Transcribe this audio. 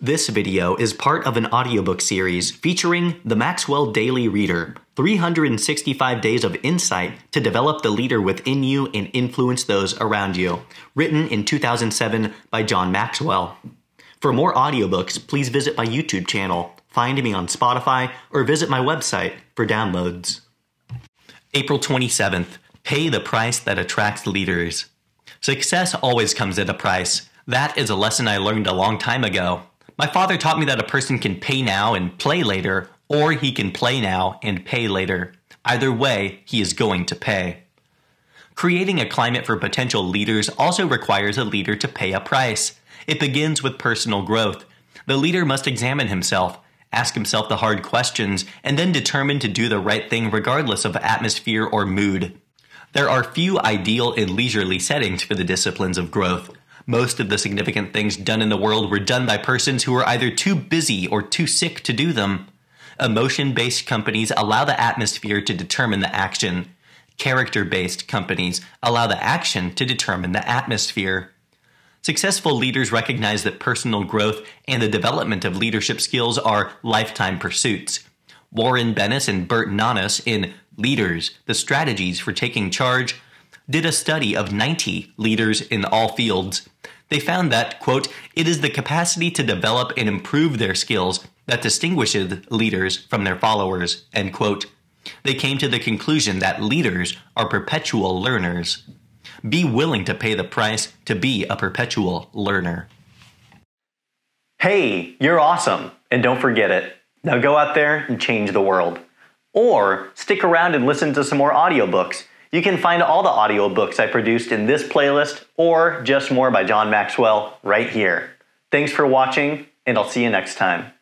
This video is part of an audiobook series featuring the Maxwell Daily Reader, 365 Days of Insight to Develop the Leader Within You and Influence Those Around You, written in 2007 by John Maxwell. For more audiobooks, please visit my YouTube channel, find me on Spotify, or visit my website for downloads. April 27th, pay the price that attracts leaders. Success always comes at a price. That is a lesson I learned a long time ago. My father taught me that a person can pay now and play later, or he can play now and pay later. Either way, he is going to pay. Creating a climate for potential leaders also requires a leader to pay a price. It begins with personal growth. The leader must examine himself, ask himself the hard questions, and then determine to do the right thing regardless of atmosphere or mood. There are few ideal and leisurely settings for the disciplines of growth. Most of the significant things done in the world were done by persons who were either too busy or too sick to do them. Emotion-based companies allow the atmosphere to determine the action. Character-based companies allow the action to determine the atmosphere. Successful leaders recognize that personal growth and the development of leadership skills are lifetime pursuits. Warren Bennis and Burt Nanus in Leaders, The Strategies for Taking Charge, did a study of 90 leaders in all fields. They found that, quote, it is the capacity to develop and improve their skills that distinguishes leaders from their followers, end quote. They came to the conclusion that leaders are perpetual learners. Be willing to pay the price to be a perpetual learner. Hey, you're awesome, and don't forget it. Now go out there and change the world. Or stick around and listen to some more audiobooks. You can find all the audiobooks I produced in this playlist or Just More by John Maxwell right here. Thanks for watching, and I'll see you next time.